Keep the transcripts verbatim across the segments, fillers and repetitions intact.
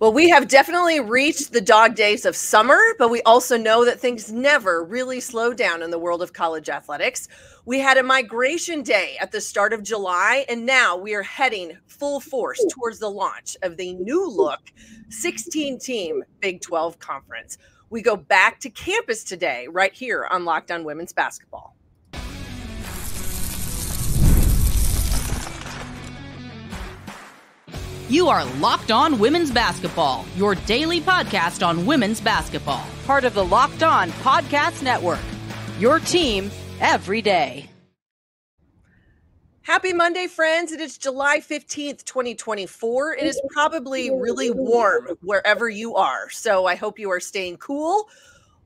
Well, we have definitely reached the dog days of summer, but we also know that things never really slow down in the world of college athletics. We had a migration day at the start of July, and now we are heading full force towards the launch of the new look sixteen team Big twelve Conference. We go back to campus today right here on Locked On Women's Basketball. You are Locked On Women's Basketball, your daily podcast on women's basketball. Part of the Locked On Podcast Network, your team every day. Happy Monday, friends. It is July fifteenth, twenty twenty-four. It is probably really warm wherever you are, so I hope you are staying cool,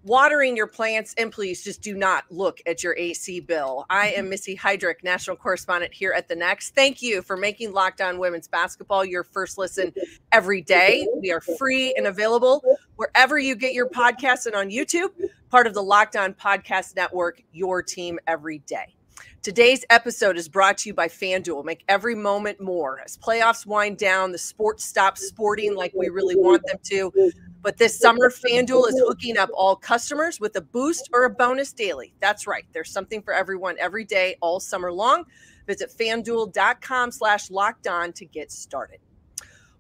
watering your plants, and please just do not look at your A C bill. I am Missy Heidrick, national correspondent here at The Next. Thank you for making Locked On Women's Basketball your first listen every day. We are free and available wherever you get your podcasts and on YouTube, part of the Locked On Podcast Network, your team every day. Today's episode is brought to you by FanDuel. Make every moment more. As playoffs wind down, the sports stop sporting like we really want them to. But this summer, FanDuel is hooking up all customers with a boost or a bonus daily. That's right. There's something for everyone every day, all summer long. Visit FanDuel.com slash locked on to get started.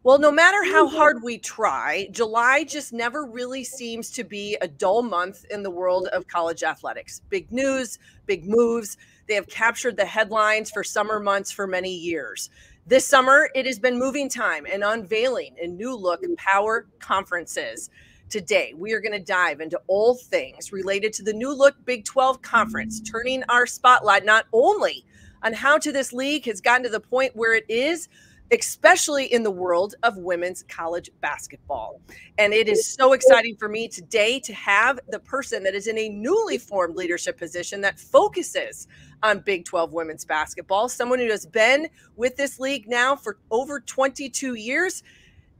Well, no matter how hard we try, July just never really seems to be a dull month in the world of college athletics. Big news, big moves. They have captured the headlines for summer months for many years. This summer, it has been moving time and unveiling in new look power conferences. Today, we are going to dive into all things related to the new look Big twelve Conference, turning our spotlight not only on how to this league has gotten to the point where it is, especially in the world of women's college basketball. And it is so exciting for me today to have the person that is in a newly formed leadership position that focuses on Big twelve women's basketball, someone who has been with this league now for over twenty-two years,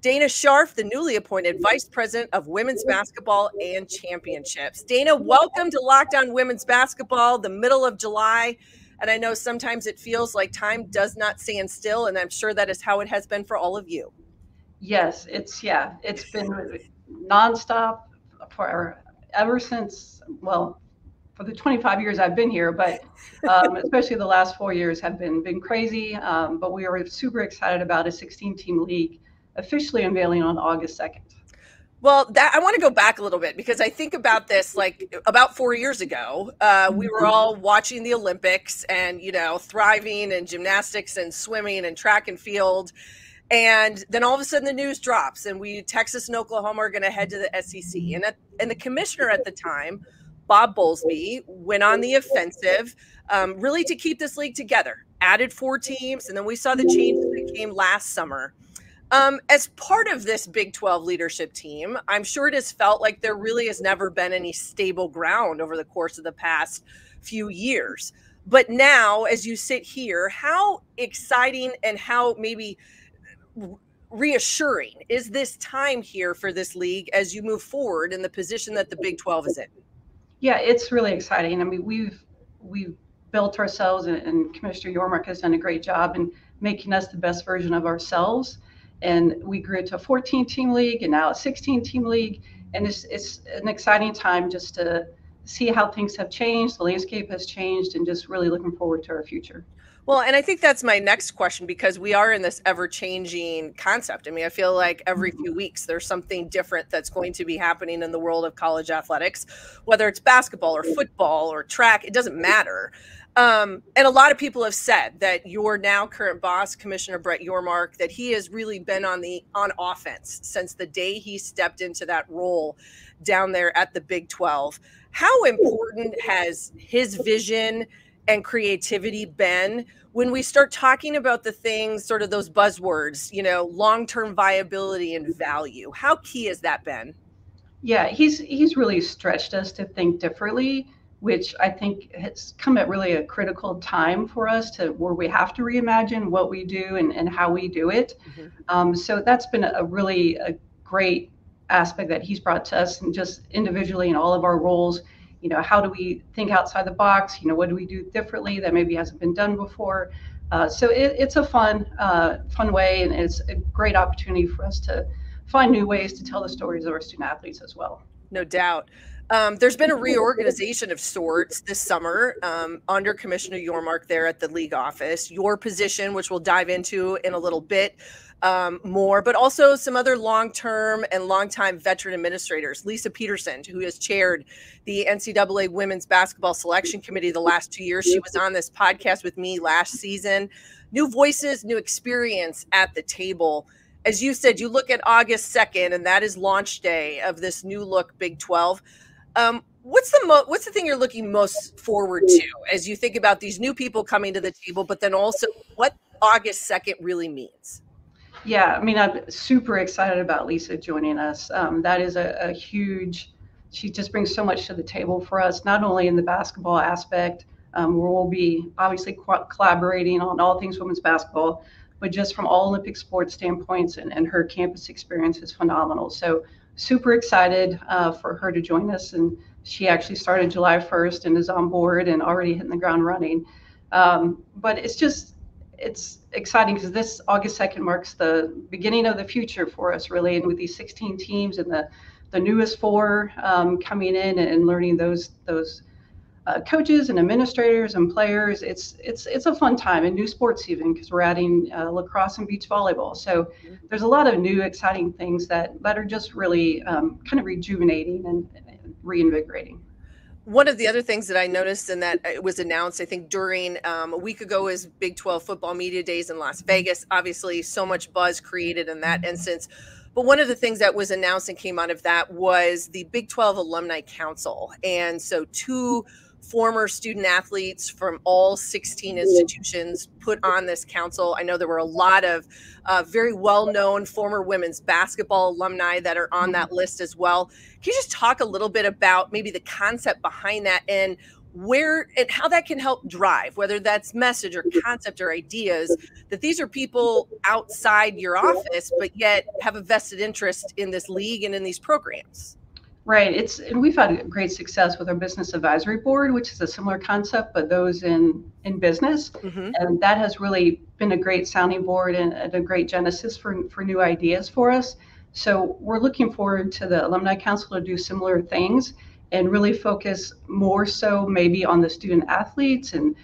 Dayna Scherf, the newly appointed Vice President of Women's Basketball and Championships. Dayna, welcome to Locked On Women's Basketball, the middle of July. And I know sometimes it feels like time does not stand still, and I'm sure that is how it has been for all of you. Yes, it's, yeah, it's been nonstop for ever since, well, for the twenty-five years I've been here, but um, especially the last four years have been, been crazy. Um, but we are super excited about a sixteen team league officially unveiling on August second. Well, that, I want to go back a little bit because I think about this, like about four years ago, uh, we were all watching the Olympics and, you know, thriving in gymnastics and swimming and track and field. And then all of a sudden the news drops and we, Texas and Oklahoma are going to head to the S E C. And, at, and the commissioner at the time, Bob Bowlesby, went on the offensive um, really to keep this league together, added four teams. And then we saw the changes that came last summer. Um, as part of this Big twelve leadership team, I'm sure it has felt like there really has never been any stable ground over the course of the past few years. But now, as you sit here, how exciting and how maybe reassuring is this time here for this league as you move forward in the position that the Big twelve is in? Yeah, it's really exciting. I mean, we've we've built ourselves, and, and Commissioner Yormark has done a great job in making us the best version of ourselves. And we grew to a fourteen team league and now a sixteen team league. And it's, it's an exciting time just to see how things have changed. The landscape has changed, and just really looking forward to our future. Well, and I think that's my next question, because we are in this ever-changing concept. I mean, I feel like every few weeks there's something different that's going to be happening in the world of college athletics, whether it's basketball or football or track, it doesn't matter. Um, and a lot of people have said that your now current boss, Commissioner Brett Yormark, that he has really been on the on offense since the day he stepped into that role down there at the Big twelve. How important has his vision and creativity been when we start talking about the things, sort of those buzzwords, you know, long-term viability and value? How key has that been? Yeah, he's he's really stretched us to think differently, which I think has come at really a critical time for us to where we have to reimagine what we do and, and how we do it. Mm-hmm. Um, so that's been a really a great aspect that he's brought to us, and just individually in all of our roles, you know, how do we think outside the box? You know, what do we do differently that maybe hasn't been done before? Uh, so it, it's a fun, uh, fun way, and it's a great opportunity for us to find new ways to tell the stories of our student athletes as well. No doubt. Um, there's been a reorganization of sorts this summer um, under Commissioner Yormark there at the league office. Your position, which we'll dive into in a little bit um, more, but also some other long-term and longtime veteran administrators. Lisa Peterson, who has chaired the N C double A Women's Basketball Selection Committee the last two years. She was on this podcast with me last season. New voices, new experience at the table. As you said, you look at August second, and that is launch day of this new look Big twelve. Um, what's the mo- what's the thing you're looking most forward to as you think about these new people coming to the table, but then also what August second really means? Yeah, I mean, I'm super excited about Lisa joining us. Um, that is a, a huge, she just brings so much to the table for us, not only in the basketball aspect, um, where we'll be obviously co- collaborating on all things women's basketball, but just from all Olympic sports standpoints, and, and her campus experience is phenomenal. So super excited uh, for her to join us. And she actually started July first and is on board and already hitting the ground running. Um, but it's just, it's exciting because this August second marks the beginning of the future for us, really. And with these sixteen teams and the, the newest four um, coming in and learning those, those uh, coaches and administrators and players, it's, it's, it's a fun time, and new sports even, because we're adding uh, lacrosse and beach volleyball. So mm-hmm. there's a lot of new exciting things that, that are just really um, kind of rejuvenating and, and reinvigorating. One of the other things that I noticed, and that it was announced, I think during um, a week ago, is Big twelve Football Media Days in Las Vegas. Obviously so much buzz created in that instance. But one of the things that was announced and came out of that was the Big twelve Alumni Council. And so two former student athletes from all sixteen institutions put on this council. I know there were a lot of uh, very well-known former women's basketball alumni that are on that list as well. Can you just talk a little bit about maybe the concept behind that and where and how that can help drive, whether that's message or concept or ideas, that these are people outside your office, but yet have a vested interest in this league and in these programs? Right. It's, and we've had great success with our business advisory board, which is a similar concept, but those in, in business. Mm-hmm. And that has really been a great sounding board and, and a great genesis for, for new ideas for us. So we're looking forward to the Alumni Council to do similar things and really focus more so maybe on the student athletes and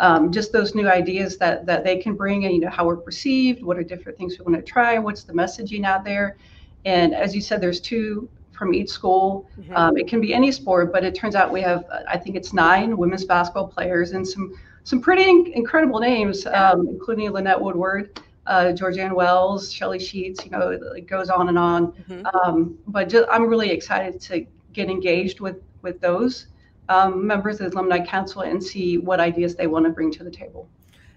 um, just those new ideas that, that they can bring, and, you know, how we're perceived, what are different things we want to try, what's the messaging out there. And as you said, there's two from each school. Mm-hmm. Um, it can be any sport, but it turns out we have, I think it's nine women's basketball players and some some pretty in- incredible names, um, including Lynette Woodward, uh, Georgianne Wells, Shelly Sheets, you know, it goes on and on. Mm-hmm. Um, but just, I'm really excited to get engaged with, with those um, members of the Alumni Council and see what ideas they want to bring to the table.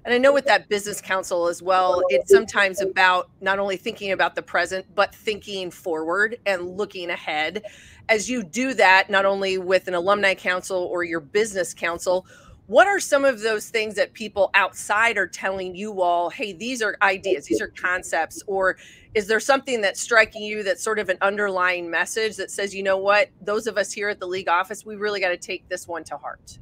And I know with that business council as well, it's sometimes about not only thinking about the present, but thinking forward and looking ahead. As you do that, not only with an alumni council or your business council, what are some of those things that people outside are telling you all, hey, these are ideas, these are concepts, or is there something that's striking you that's sort of an underlying message that says, you know what, those of us here at the league office, we really got to take this one to heart?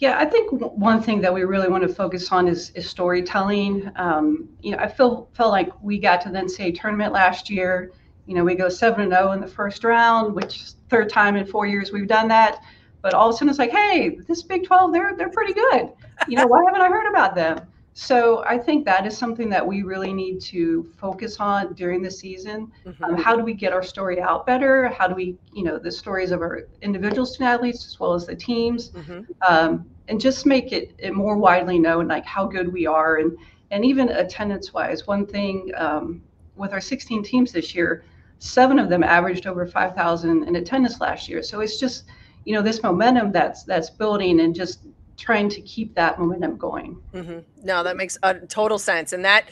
Yeah, I think one thing that we really want to focus on is, is storytelling. Um, you know, I feel felt like we got to the N C double A tournament last year. You know, we go seven and oh in the first round, which third time in four years we've done that. But all of a sudden it's like, hey, this Big twelve, they're they're pretty good. You know, why haven't I heard about them? So I think that is something that we really need to focus on during the season. Mm-hmm. Um, how do we get our story out better? How do we, you know, the stories of our individual student athletes as well as the teams, mm-hmm. um, and just make it, it more widely known, like how good we are. And, and even attendance wise, one thing um, with our sixteen teams this year, seven of them averaged over five thousand in attendance last year. So it's just, you know, this momentum that's that's building and just trying to keep that momentum going. Mm-hmm. No, that makes a total sense. And that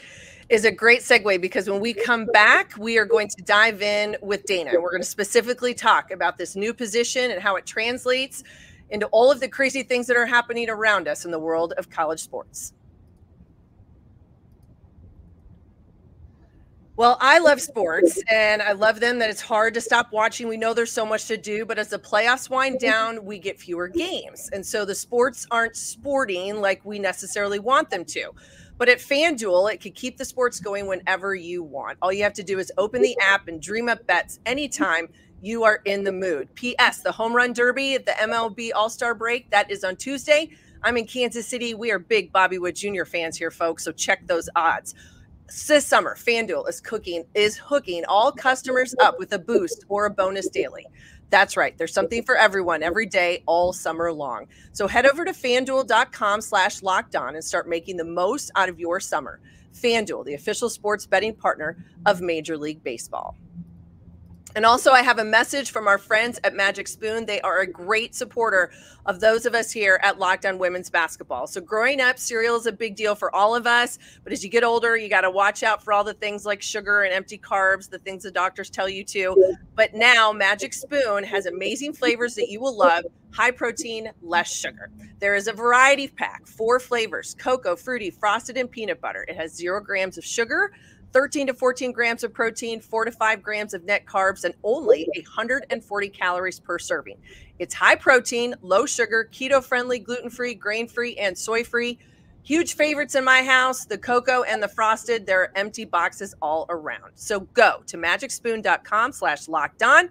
is a great segue, because when we come back, we are going to dive in with Dayna. We're going to specifically talk about this new position and how it translates into all of the crazy things that are happening around us in the world of college sports. Well, I love sports, and I love them that it's hard to stop watching. We know there's so much to do, but as the playoffs wind down, we get fewer games. And so the sports aren't sporting like we necessarily want them to. But at FanDuel, it can keep the sports going whenever you want. All you have to do is open the app and dream up bets anytime you are in the mood. P S. The Home Run Derby at the M L B All-Star break, that is on Tuesday. I'm in Kansas City. We are big Bobby Wood Junior fans here, folks, so check those odds. This summer, FanDuel is cooking is hooking all customers up with a boost or a bonus daily. That's right. There's something for everyone every day, all summer long. So head over to FanDuel.com slash locked on and start making the most out of your summer. FanDuel, the official sports betting partner of Major League Baseball. And also, I have a message from our friends at Magic Spoon. They are a great supporter of those of us here at Locked On Women's Basketball. So growing up, cereal is a big deal for all of us. But as you get older, you got to watch out for all the things like sugar and empty carbs, the things the doctors tell you to. But now Magic Spoon has amazing flavors that you will love. High protein, less sugar. There is a variety pack, four flavors, cocoa, fruity, frosted, and peanut butter. It has zero grams of sugar, thirteen to fourteen grams of protein, four to five grams of net carbs, and only one hundred forty calories per serving. It's high protein, low sugar, keto-friendly, gluten-free, grain-free, and soy-free. Huge favorites in my house, the cocoa and the frosted. There are empty boxes all around. So go to magic spoon dot com slash locked on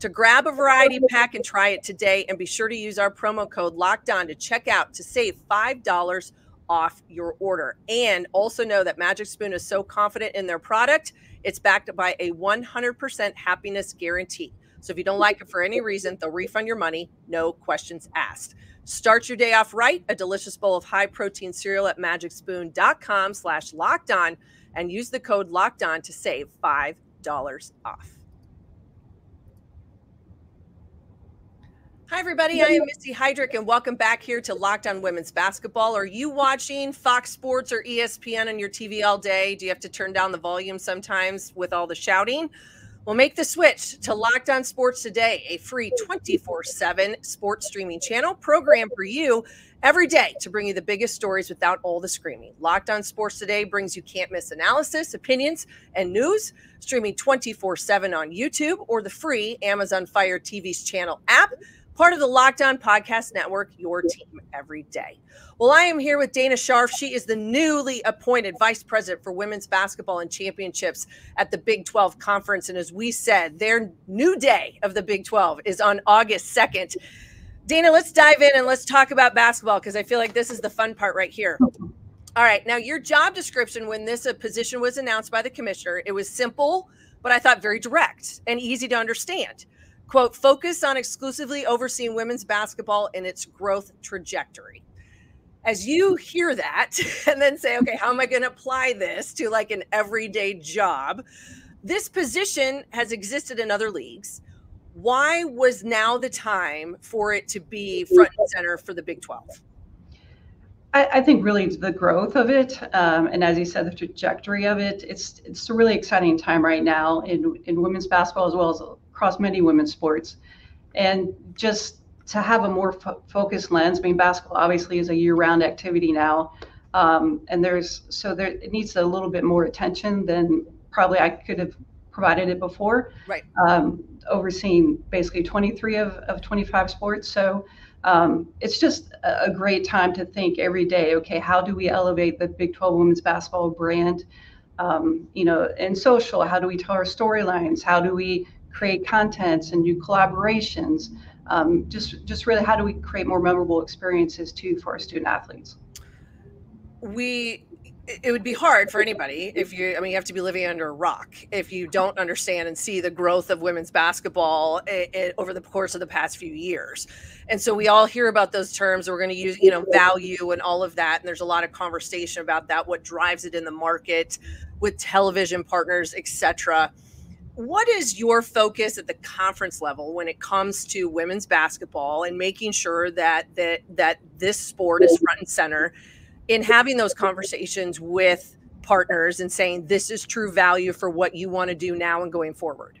to grab a variety pack and try it today. And be sure to use our promo code locked on to check out to save five dollars off your order. And also know that Magic Spoon is so confident in their product, it's backed by a one hundred percent happiness guarantee. So if you don't like it for any reason, they'll refund your money, no questions asked. Start your day off right, a delicious bowl of high protein cereal at magic spoon dot com slash locked on and use the code locked on to save five dollars off. Hi, everybody. I am Missy Heidrick, and welcome back here to Locked On Women's Basketball. Are you watching Fox Sports or E S P N on your T V all day? Do you have to turn down the volume sometimes with all the shouting? Well, make the switch to Locked On Sports Today, a free twenty-four seven sports streaming channel program for you every day to bring you the biggest stories without all the screaming. Locked On Sports Today brings you can't-miss analysis, opinions, and news, streaming twenty-four seven on YouTube or the free Amazon Fire T V's channel app. Part of the Locked On Podcast Network, your team every day. Well, I am here with Dayna Scherf. She is the newly appointed Vice President for Women's Basketball and Championships at the Big twelve Conference. And as we said, their new day of the Big twelve is on August second. Dayna, let's dive in and let's talk about basketball because I feel like this is the fun part right here. All right. Now, your job description when this position was announced by the commissioner, it was simple, but I thought very direct and easy to understand. Quote, focus on exclusively overseeing women's basketball and its growth trajectory. As you hear that and then say, okay, how am I going to apply this to like an everyday job? This position has existed in other leagues. Why was now the time for it to be front and center for the Big twelve? I, I think really it's the growth of it. Um, and as you said, the trajectory of it, it's, it's a really exciting time right now in, in women's basketball as well as across many women's sports, and just to have a more fo focused lens. I mean, basketball obviously is a year-round activity now, um, and there's so there it needs a little bit more attention than probably I could have provided it before. Right. Um, overseeing basically twenty-three of, of twenty-five sports, so um, it's just a, a great time to think every day. Okay, how do we elevate the Big twelve women's basketball brand? Um, you know, and social. How do we tell our storylines? How do we create contents and new collaborations? Um, just, just really, how do we create more memorable experiences too for our student athletes? We, it would be hard for anybody if you, I mean, you have to be living under a rock if you don't understand and see the growth of women's basketball it, it, over the course of the past few years. And so we all hear about those terms. We're going to use, you know, value and all of that. And there's a lot of conversation about that, what drives it in the market with television partners, et cetera. What is your focus at the conference level when it comes to women's basketball and making sure that that that this sport is front and center in having those conversations with partners and saying this is true value for what you want to do now and going forward?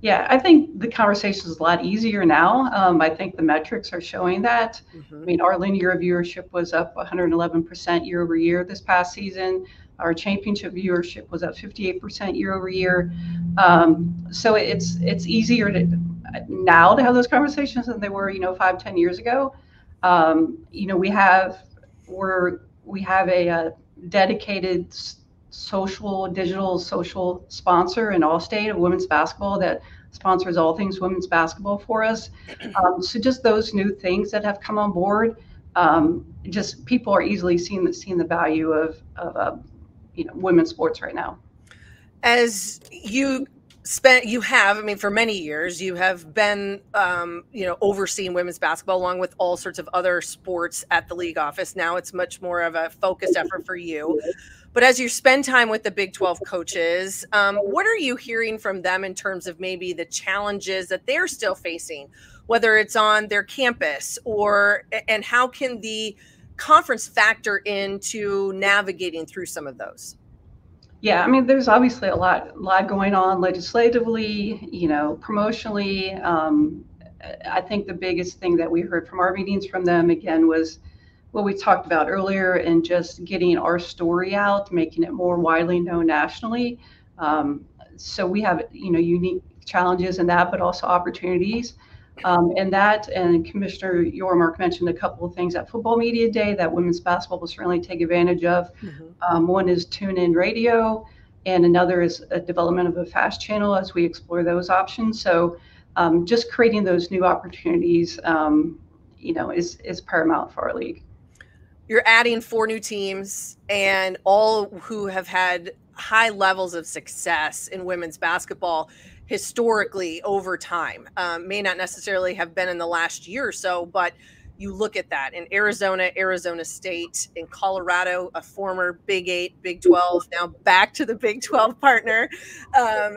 Yeah, I think the conversation is a lot easier now. Um, I think the metrics are showing that. Mm-hmm. I mean, our linear viewership was up one hundred eleven percent year over year this past season. Our championship viewership was up fifty-eight percent year over year. Um, so it's it's easier to, now to have those conversations than they were, you know, five, ten years ago. Um, you know, we have we're we have a, a dedicated social, digital social sponsor in Allstate of women's basketball that sponsors all things women's basketball for us. Um, so just those new things that have come on board, um, just people are easily seeing the, seeing the value of, of uh, you know, women's sports right now. As you spent, you have, I mean, for many years, you have been, um, you know, overseeing women's basketball along with all sorts of other sports at the league office. Now it's much more of a focused effort for you. But as you spend time with the Big twelve coaches, um, what are you hearing from them in terms of maybe the challenges that they're still facing, whether it's on their campus or, and how can the conference factor into navigating through some of those? Yeah, I mean, there's obviously a lot, lot going on legislatively, you know, promotionally. Um, I think the biggest thing that we heard from our meetings from them, again, was what we talked about earlier and just getting our story out, making it more widely known nationally. Um, so we have, you know, unique challenges in that, but also opportunities. Um, and that, and Commissioner Yormark mentioned a couple of things at Football Media Day that women's basketball will certainly take advantage of. Mm-hmm. Um, one is tune-in radio, and another is a development of a FAST channel as we explore those options. So um, just creating those new opportunities, um, you know, is, is paramount for our league. You're adding four new teams, and all who have had high levels of success in women's basketball historically over time, um, may not necessarily have been in the last year or so, but you look at that in Arizona, Arizona State, in Colorado, a former Big eight, Big twelve, now back to the Big twelve partner, um,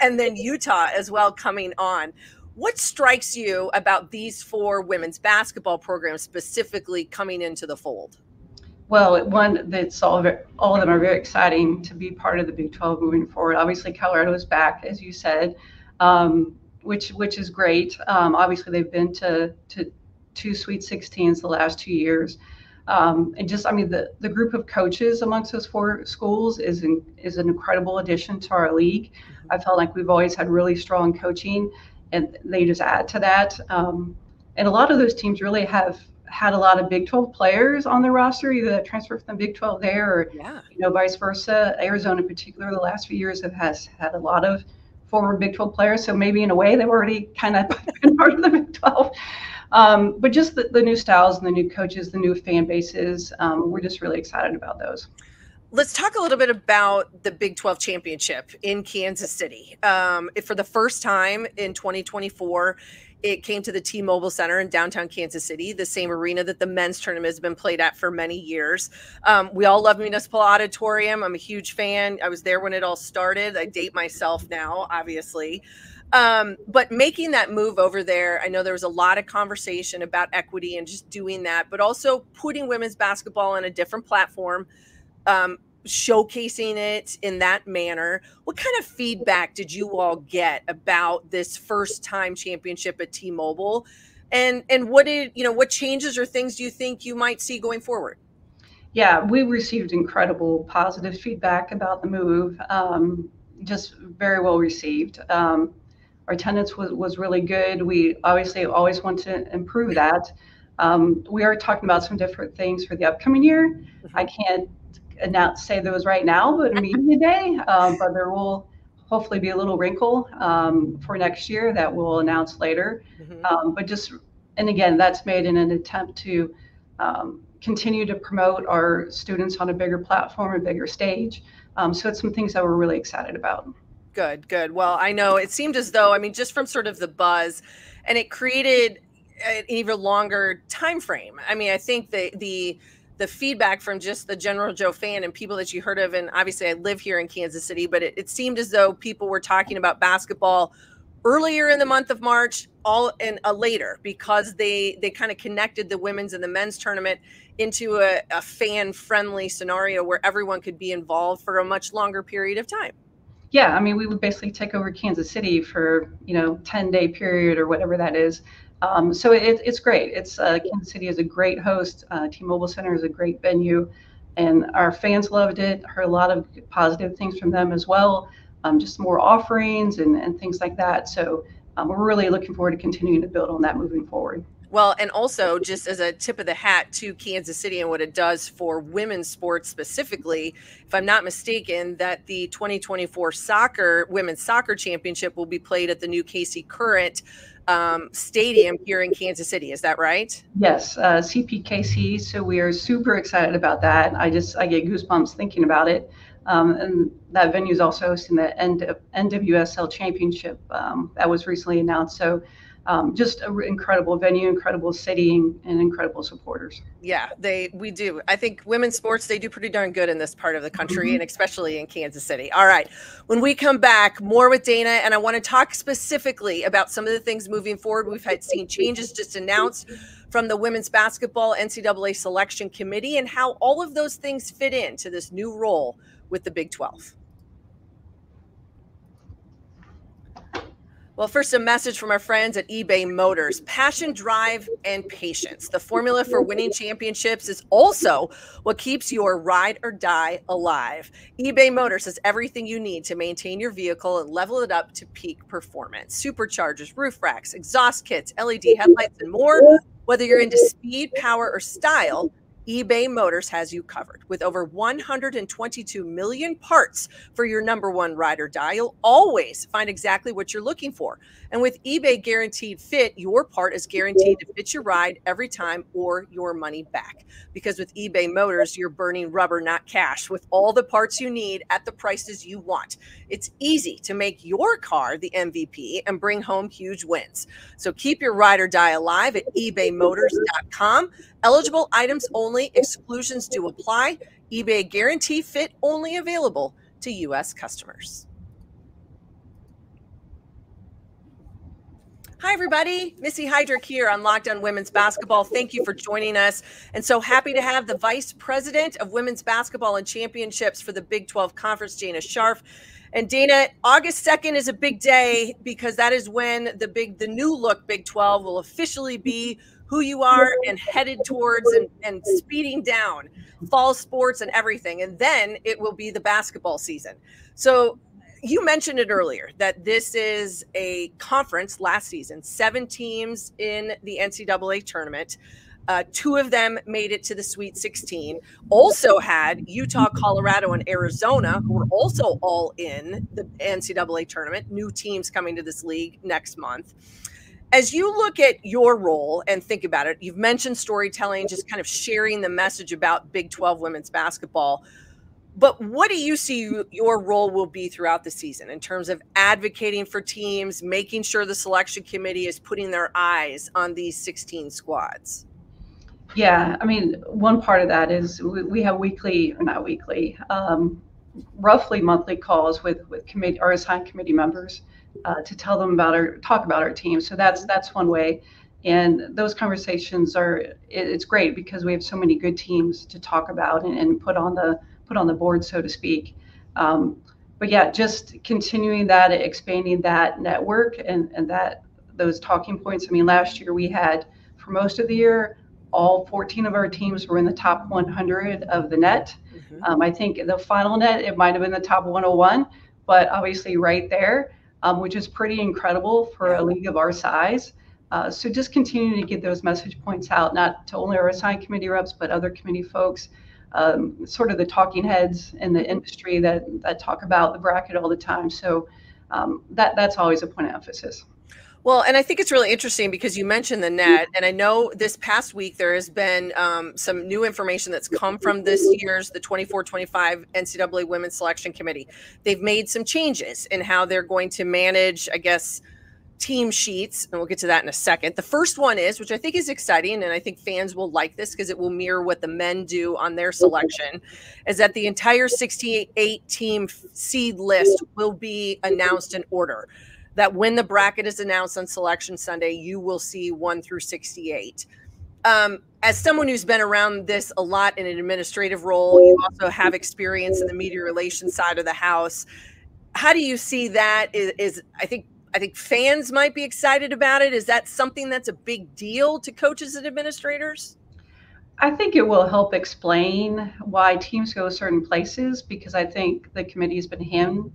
and then Utah as well coming on. What strikes you about these four women's basketball programs specifically coming into the fold? Well, one, that's all, all of them are very exciting to be part of the Big twelve moving forward. Obviously, Colorado is back, as you said, um, which which is great. Um, obviously, they've been to, to two Sweet sixteens the last two years. Um, and just, I mean, the, the group of coaches amongst those four schools is an, is an incredible addition to our league. I felt like we've always had really strong coaching, and they just add to that. Um, and a lot of those teams really have had a lot of Big twelve players on their roster, either that transfer from the Big twelve there or, yeah, you know, vice versa. Arizona in particular, the last few years have has had a lot of former Big twelve players. So maybe in a way they've already kind of been part of the Big twelve. Um, but just the, the new styles and the new coaches, the new fan bases, um, we're just really excited about those. Let's talk a little bit about the Big twelve championship in Kansas City. Um, for the first time in twenty twenty-four, it came to the T-Mobile Center in downtown Kansas City, the same arena that the men's tournament has been played at for many years. Um, we all love Municipal Auditorium. I'm a huge fan. I was there when it all started. I date myself now, obviously. Um, but making that move over there, I know there was a lot of conversation about equity and just doing that, but also putting women's basketball on a different platform, um, showcasing it in that manner. What kind of feedback did you all get about this first time championship at T-Mobile? And, and what did, you know, what changes or things do you think you might see going forward? Yeah, we received incredible positive feedback about the move. Um, just very well received. Um, our attendance was, was really good. We obviously always want to improve that. Um, we are talking about some different things for the upcoming year. I can't announce say those right now, but meeting today, um, but there will hopefully be a little wrinkle um, for next year that we'll announce later. Mm-hmm. Um, but just, and again, that's made in an attempt to um, continue to promote our students on a bigger platform, a bigger stage. Um, so it's some things that we're really excited about. Good, good. Well, I know it seemed as though, I mean, just from sort of the buzz, and it created an even longer time frame. I mean, I think the the the feedback from just the general Joe fan and people that you heard of, and obviously I live here in Kansas City, but it, it seemed as though people were talking about basketball earlier in the month of March, all and uh, later, because they, they kind of connected the women's and the men's tournament into a, a fan-friendly scenario where everyone could be involved for a much longer period of time. Yeah, I mean, we would basically take over Kansas City for, you know, ten-day period or whatever that is. Um, so it, it's great. It's uh, Kansas City is a great host. Uh, T-Mobile Center is a great venue, and our fans loved it. Heard a lot of positive things from them as well. Um, just more offerings and, and things like that. So um, we're really looking forward to continuing to build on that moving forward. Well, and also just as a tip of the hat to Kansas City and what it does for women's sports specifically, if I'm not mistaken, that the twenty twenty-four soccer women's soccer championship will be played at the new Casey Current um, stadium here in Kansas City. Is that right? Yes, uh, C P K C. So we are super excited about that. I just I get goosebumps thinking about it. Um, and that venue is also hosting the N W S L championship um, that was recently announced. So. Um, just an incredible venue, incredible city, and, and incredible supporters. Yeah, they we do. I think women's sports, they do pretty darn good in this part of the country, mm-hmm. and especially in Kansas City. All right. When we come back, more with Dayna, and I want to talk specifically about some of the things moving forward. We've had seen changes just announced from the Women's Basketball N C double A Selection Committee and how all of those things fit into this new role with the Big twelve. Well, first, a message from our friends at eBay Motors. Passion, drive, and patience. The formula for winning championships is also what keeps your ride or die alive. eBay Motors has everything you need to maintain your vehicle and level it up to peak performance. Superchargers, roof racks, exhaust kits, L E D headlights, and more. Whether you're into speed, power, or style, eBay Motors has you covered. With over one hundred twenty-two million parts for your number one ride or die, you'll always find exactly what you're looking for. And with eBay Guaranteed Fit, your part is guaranteed to fit your ride every time or your money back. Because with eBay Motors, you're burning rubber, not cash, with all the parts you need at the prices you want. It's easy to make your car the M V P and bring home huge wins. So keep your ride or die alive at ebay motors dot com. Eligible items only. Exclusions do apply. eBay Guarantee Fit only available to U S customers. Hi, everybody. Missy Heidrick here on Locked On Women's Basketball. Thank you for joining us. And so happy to have the Vice President of Women's Basketball and Championships for the Big twelve Conference, Dayna Scherf. And Dayna, August second is a big day because that is when the big, the new look Big twelve will officially be who you are and headed towards and, and speeding down fall sports and everything. And then it will be the basketball season. So you mentioned it earlier that this is a conference last season, seven teams in the N C double A tournament. Uh, two of them made it to the Sweet sixteen, also had Utah, Colorado, and Arizona, who were also all in the N C double A tournament, new teams coming to this league next month. As you look at your role and think about it, you've mentioned storytelling, just kind of sharing the message about Big twelve women's basketball. But what do you see your role will be throughout the season in terms of advocating for teams, making sure the selection committee is putting their eyes on these sixteen squads? Yeah, I mean, one part of that is we, we have weekly, or not weekly, um, roughly monthly calls with, with committee or assigned committee members. Uh, to tell them about our talk about our team. So that's that's one way. And those conversations are it, it's great because we have so many good teams to talk about and, and put on the put on the board, so to speak. Um, but yeah, just continuing that, expanding that network and, and that those talking points. I mean, last year we had for most of the year, all fourteen of our teams were in the top one hundred of the net. Mm-hmm. Um, I think the final net, it might have been the top one oh one, but obviously right there. Um, which is pretty incredible for a league of our size. Uh, so just continuing to get those message points out, not to only our assigned committee reps, but other committee folks, um, sort of the talking heads in the industry that, that talk about the bracket all the time. So um, that that's always a point of emphasis. Well, and I think it's really interesting because you mentioned the net, and I know this past week there has been um, some new information that's come from this year's, the twenty-four twenty-five N C double A Women's Selection Committee. They've made some changes in how they're going to manage, I guess, team sheets, and we'll get to that in a second. The first one is, which I think is exciting, and I think fans will like this because it will mirror what the men do on their selection, is that the entire sixty-eight team seed list will be announced in order. That when the bracket is announced on Selection Sunday, you will see one through sixty-eight. Um, as someone who's been around this a lot in an administrative role, you also have experience in the media relations side of the house. How do you see that? Is, is I think I think fans might be excited about it. Is that something that's a big deal to coaches and administrators? I think it will help explain why teams go certain places, because I think the committee has been ham,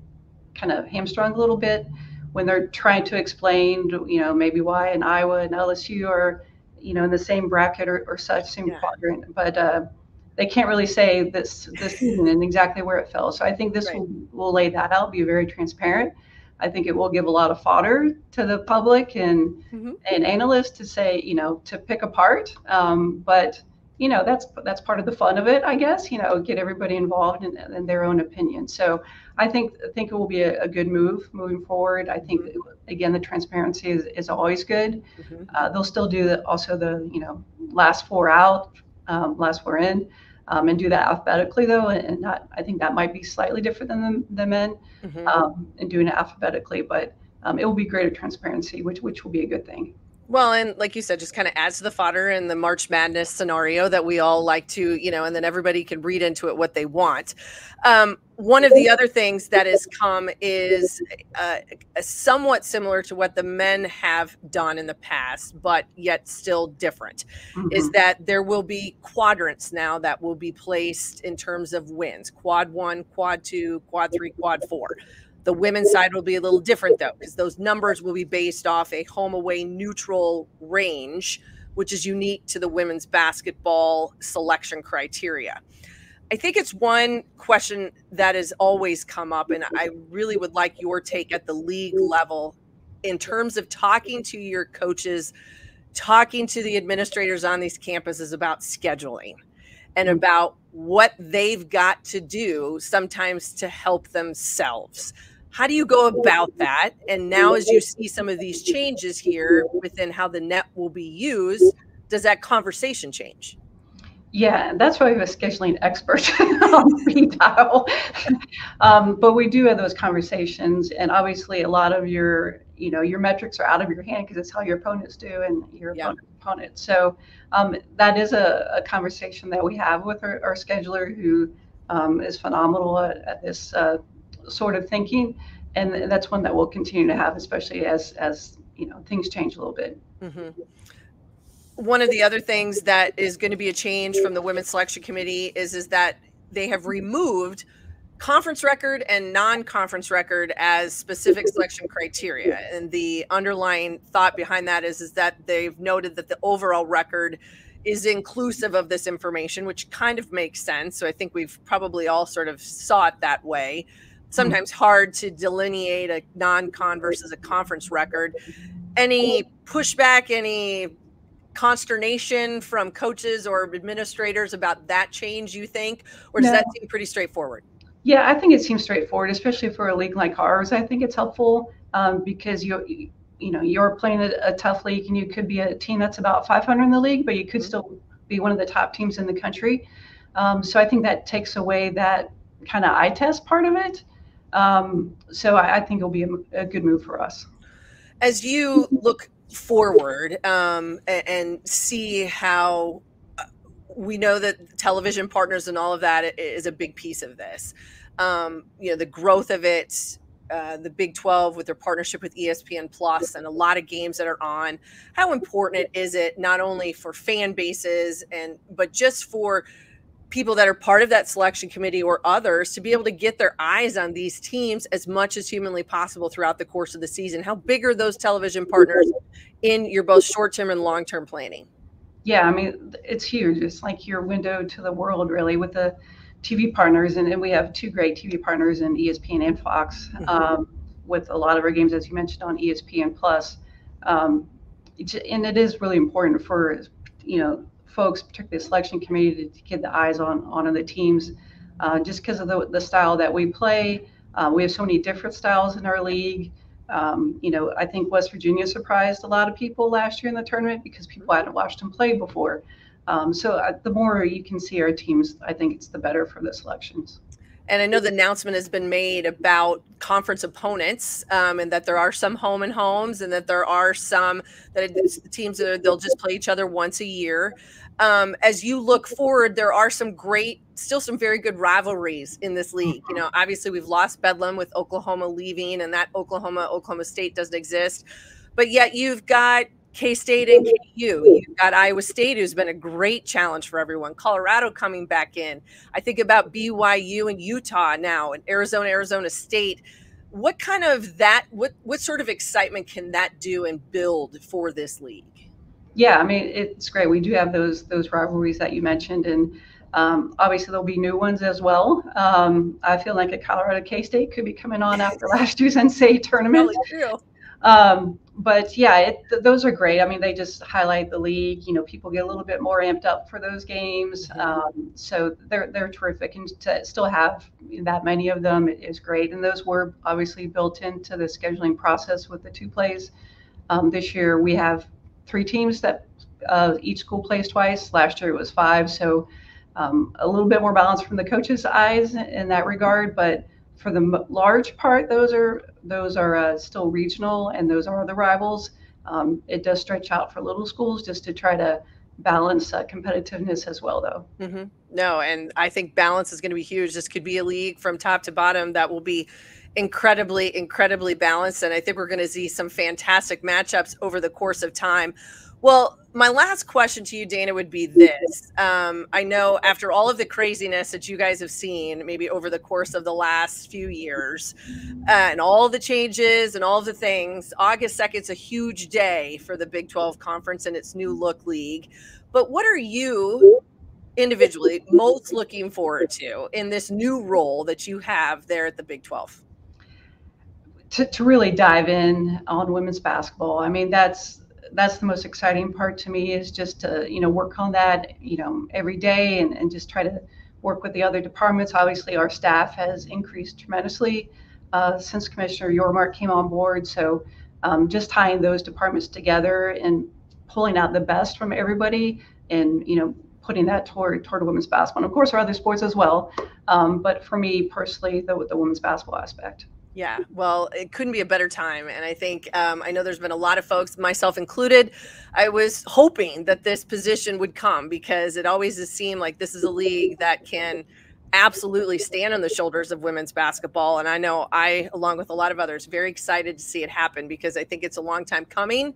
kind of hamstrung a little bit. When they're trying to explain, you know, maybe why in Iowa and L S U are you know, in the same bracket or, or such, same yeah. quadrant, but uh, they can't really say this this season and exactly where it fell. So I think this right. will, will lay that out, be very transparent. I think it will give a lot of fodder to the public and mm-hmm. and analysts to say, you know, to pick apart. Um, but you know, that's that's part of the fun of it, I guess. You know, get everybody involved in, in their own opinion. So I think I think it will be a, a good move moving forward. I think mm-hmm. again, the transparency is, is always good. Mm-hmm. Uh, they'll still do the, also the you know last four out, um, last four in. Um, and do that alphabetically though, and not. I think that might be slightly different than the, the men, mm-hmm. um, and doing it alphabetically. But um, it will be greater transparency, which which will be a good thing. Well, and like you said, just kind of adds to the fodder and the March Madness scenario that we all like to, you know, and then everybody can read into it what they want. Um, one of the other things that has come is uh, somewhat similar to what the men have done in the past, but yet still different, mm-hmm. is that there will be quadrants now that will be placed in terms of wins, quad one, quad two, quad three, quad four. The women's side will be a little different, though, because those numbers will be based off a home-away neutral range, which is unique to the women's basketball selection criteria. I think it's one question that has always come up, and I really would like your take at the league level in terms of talking to your coaches, talking to the administrators on these campuses about scheduling and about what they've got to do sometimes to help themselves. How do you go about that? And now as you see some of these changes here within how the net will be used, does that conversation change? Yeah, that's why we have a scheduling expert on speed dial. Um, but we do have those conversations, and obviously a lot of your, you know, your metrics are out of your hand because it's how your opponents do and your yeah. opponent, opponent. So um, that is a, a conversation that we have with our, our scheduler, who um, is phenomenal at, at this uh, sort of thinking, and that's one that we'll continue to have, especially as as you know things change a little bit. Mm-hmm. One of the other things that is going to be a change from the Women's Selection Committee is, is that they have removed conference record and non-conference record as specific selection criteria. And the underlying thought behind that is, is that they've noted that the overall record is inclusive of this information, which kind of makes sense. So I think we've probably all sort of saw it that way. Sometimes hard to delineate a non-con versus a conference record. Any pushback, any consternation from coaches or administrators about that change, you think, or does no. that seem pretty straightforward? Yeah, I think it seems straightforward, especially for a league like ours. I think it's helpful um, because you you know you're playing a, a tough league, and you could be a team that's about five hundred in the league, but you could mm-hmm. still be one of the top teams in the country. Um, so I think that takes away that kind of eye test part of it. Um, so I, I think it'll be a, a good move for us. As you look forward um, and, and see how we know that television partners and all of that is a big piece of this. Um, you know, the growth of it, uh, the Big twelve with their partnership with E S P N Plus and a lot of games that are on, how important is it not only for fan bases and, but just for people that are part of that selection committee or others to be able to get their eyes on these teams as much as humanly possible throughout the course of the season? How big are those television partners in your both short-term and long-term planning? Yeah, I mean, it's huge. It's like your window to the world, really, with the T V partners. And, and we have two great T V partners in E S P N and Fox, mm-hmm. um, with a lot of our games, as you mentioned, on E S P N Plus. Um, and it is really important for, you know, folks, particularly the selection committee, to get the eyes on, on the teams, uh, just because of the, the style that we play. Uh, we have so many different styles in our league. Um, you know, I think West Virginia surprised a lot of people last year in the tournament because people hadn't watched them play before. Um, so uh, the more you can see our teams, I think it's the better for the selections. And I know the announcement has been made about conference opponents, um, and that there are some home and homes, and that there are some that the teams that are, they'll just play each other once a year. Um, as you look forward, there are some great, still some very good rivalries in this league. You know, obviously we've lost Bedlam with Oklahoma leaving, and that Oklahoma, Oklahoma State doesn't exist. But yet you've got K-State and K U. You've got Iowa State, who's been a great challenge for everyone. Colorado coming back in. I think about B Y U and Utah now, and Arizona, Arizona State. What kind of that, what, what sort of excitement can that do and build for this league? yeah, I mean, it's great. We do have those those rivalries that you mentioned, and um, obviously there'll be new ones as well. Um, I feel like a Colorado K-State could be coming on after last year's N C double A tournament. Um, but yeah, it, th- those are great. I mean, they just highlight the league. You know, people get a little bit more amped up for those games. Mm-hmm. Um, so they're they're terrific, and to still have that many of them is great. And those were obviously built into the scheduling process with the two plays. Um, this year we have three teams that uh, each school plays twice. Last year it was five. So um, a little bit more balance from the coaches' eyes in that regard, but for the large part, those are those are uh, still regional, and those are the rivals. Um, it does stretch out for little schools just to try to balance uh, competitiveness as well, though. Mm-hmm. No, and I think balance is going to be huge. This could be a league from top to bottom that will be incredibly, incredibly balanced, and I think we're going to see some fantastic matchups over the course of time. Well, my last question to you, Dayna, would be this. Um, I know after all of the craziness that you guys have seen, maybe over the course of the last few years, uh, and all the changes and all the things, August second is a huge day for the Big twelve Conference and its new look league. But what are you individually most looking forward to in this new role that you have there at the Big twelve? To, to really dive in on women's basketball. I mean, that's, that's the most exciting part to me, is just to, you know, work on that, you know, every day, and, and just try to work with the other departments. Obviously, our staff has increased tremendously uh, since Commissioner Yormark came on board. So um, just tying those departments together and pulling out the best from everybody, and, you know, putting that toward toward women's basketball. And of course, our other sports as well. Um, but for me personally, the, the women's basketball aspect. Yeah, well, it couldn't be a better time. And I think um, I know there's been a lot of folks, myself included, I was hoping that this position would come, because it always has seemed like this is a league that can absolutely stand on the shoulders of women's basketball. And I know I, along with a lot of others, very excited to see it happen, because I think it's a long time coming,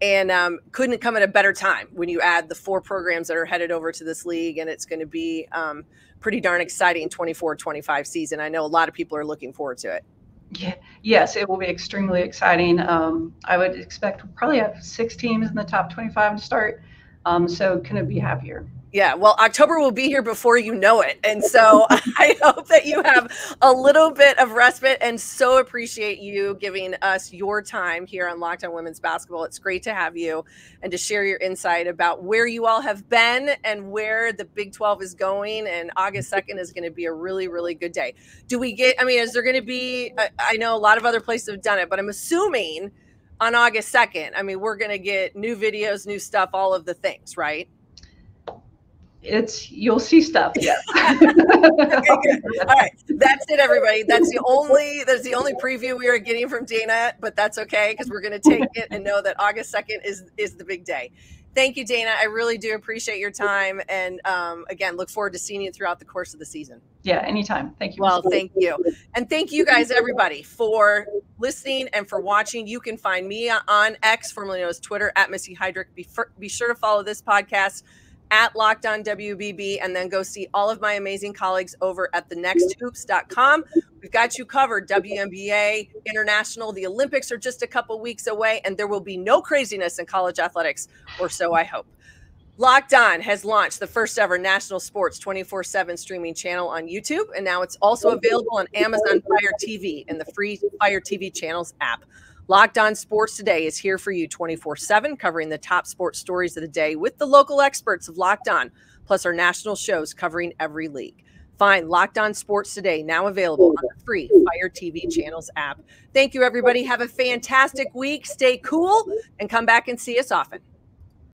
and um, couldn't come at a better time when you add the four programs that are headed over to this league. And it's going to be um, pretty darn exciting twenty-four twenty-five season. I know a lot of people are looking forward to it. Yeah, yes, it will be extremely exciting. Um, I would expect we'll probably have six teams in the top twenty-five to start. Um, so couldn't be happier. Yeah, well, October will be here before you know it. And so I hope that you have a little bit of respite, and so appreciate you giving us your time here on Locked On Women's Basketball. It's great to have you and to share your insight about where you all have been and where the Big twelve is going. And August second is going to be a really, really good day. Do we get, I mean, is there going to be, I know a lot of other places have done it, but I'm assuming on August second, I mean, we're going to get new videos, new stuff, all of the things, right? It's, you'll see stuff. Yes. Okay, good. All right. That's it, everybody. That's the only, that's the only preview we are getting from Dayna, but that's okay, because we're going to take it and know that August second is, is the big day. Thank you, Dayna. I really do appreciate your time. And um, again, look forward to seeing you throughout the course of the season. Yeah, anytime. Thank you. Well, thank you. And thank you guys, everybody, for listening and for watching. You can find me on X, formerly known as Twitter, at Missy Heidrick. Be, be sure to follow this podcast at Locked On W B B, and then go see all of my amazing colleagues over at the next hoops dot com. We've got you covered. W N B A, international, the Olympics are just a couple weeks away, and there will be no craziness in college athletics, or so I hope. Locked On has launched the first ever national sports twenty-four seven streaming channel on YouTube, and now it's also available on Amazon Fire T V and the free Fire T V channels app. Locked On Sports Today is here for you twenty-four seven, covering the top sports stories of the day with the local experts of Locked On, plus our national shows covering every league. Find Locked On Sports Today, now available on the free Fire T V channels app. Thank you, everybody. Have a fantastic week. Stay cool and come back and see us often.